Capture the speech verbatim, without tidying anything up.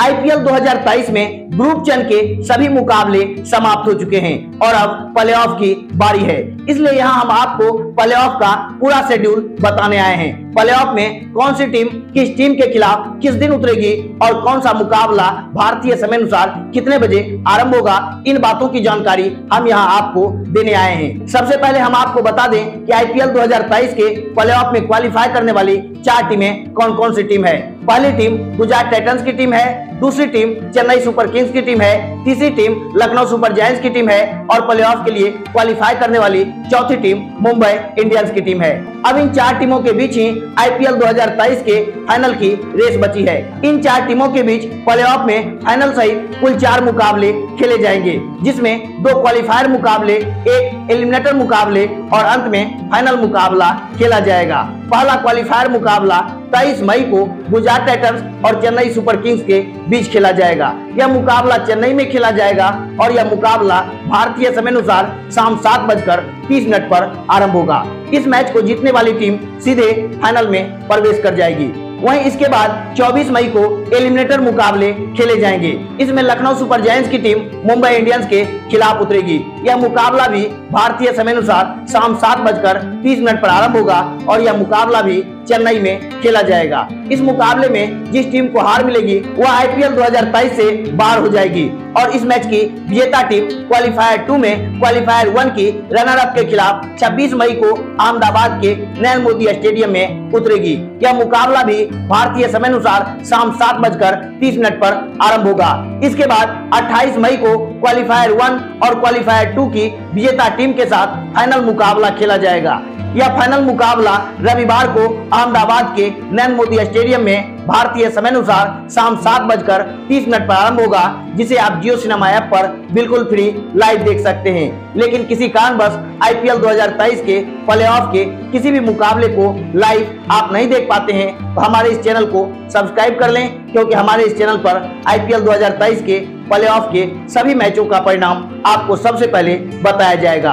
IPL दो हज़ार तेईस में ग्रुप चरण के सभी मुकाबले समाप्त हो चुके हैं और अब प्लेऑफ की बारी है, इसलिए यहाँ हम आपको प्लेऑफ का पूरा शेड्यूल बताने आए हैं। प्लेऑफ में कौन सी टीम किस टीम के खिलाफ किस दिन उतरेगी और कौन सा मुकाबला भारतीय समय अनुसार कितने बजे आरंभ होगा, इन बातों की जानकारी हम यहाँ आपको देने आए हैं। सबसे पहले हम आपको बता दें कि आईपीएल दो हज़ार तेईस के प्लेऑफ में क्वालिफाई करने वाली चार टीमें कौन कौन सी टीम है। पहली टीम गुजरात टाइटन्स की टीम है, दूसरी टीम चेन्नई सुपर किंग्स की टीम है, तीसरी टीम लखनऊ सुपर जायंट्स की टीम है और प्लेऑफ के लिए क्वालिफाई करने वाली चौथी टीम मुंबई इंडियंस की टीम है। अब इन चार टीमों के बीच ही आईपीएल दो हज़ार तेईस के फाइनल की रेस बची है। इन चार टीमों के बीच प्लेऑफ में फाइनल सहित कुल चार मुकाबले खेले जाएंगे, जिसमें दो क्वालिफायर मुकाबले, एक एलिमिनेटर मुकाबले और अंत में फाइनल मुकाबला खेला जाएगा। पहला क्वालिफायर मुकाबला तेईस मई को गुजरात टाइटन्स और चेन्नई सुपर किंग्स के बीच खेला जाएगा। यह मुकाबला चेन्नई में खेला जाएगा और यह मुकाबला भारतीय समय अनुसार शाम सात बजकर तीस मिनट पर आरंभ होगा। इस मैच को जीतने वाली टीम सीधे फाइनल में प्रवेश कर जाएगी। वहीं इसके बाद चौबीस मई को एलिमिनेटर मुकाबले खेले जाएंगे। इसमें लखनऊ सुपर जायंट्स की टीम मुंबई इंडियंस के खिलाफ उतरेगी। यह मुकाबला भी भारतीय समय अनुसार शाम सात बजकर तीस मिनट पर आरंभ होगा और यह मुकाबला भी चेन्नई में खेला जाएगा। इस मुकाबले में जिस टीम को हार मिलेगी वह आईपीएल दो हज़ार तेईस से बाहर हो जाएगी और इस मैच की विजेता टीम क्वालिफायर टू में क्वालिफायर वन की रनर अप के खिलाफ छब्बीस मई को अहमदाबाद के नरेंद्र मोदी स्टेडियम में उतरेगी। यह मुकाबला भी भारतीय समय अनुसार शाम सात बजकर तीस मिनट पर आरंभ होगा। इसके बाद अट्ठाईस मई को क्वालिफायर वन और क्वालिफायर टू की विजेता टीम के साथ फाइनल मुकाबला खेला जाएगा। यह फाइनल मुकाबला रविवार को अहमदाबाद के नरेंद्र मोदी स्टेडियम में भारतीय समय अनुसार शाम सात बजकर तीस मिनट पर आरंभ होगा, जिसे आप जियो सिनेमा ऐप पर बिल्कुल फ्री लाइव देख सकते हैं। लेकिन किसी कारणवश आईपीएल दो हज़ार तेईस के प्लेऑफ के किसी भी मुकाबले को लाइव आप नहीं देख पाते हैं तो हमारे इस चैनल को सब्सक्राइब कर लें, क्योंकि हमारे इस चैनल पर आईपीएल दो हज़ार तेईस के प्लेऑफ के सभी मैचों का परिणाम आपको सबसे पहले बताया जाएगा।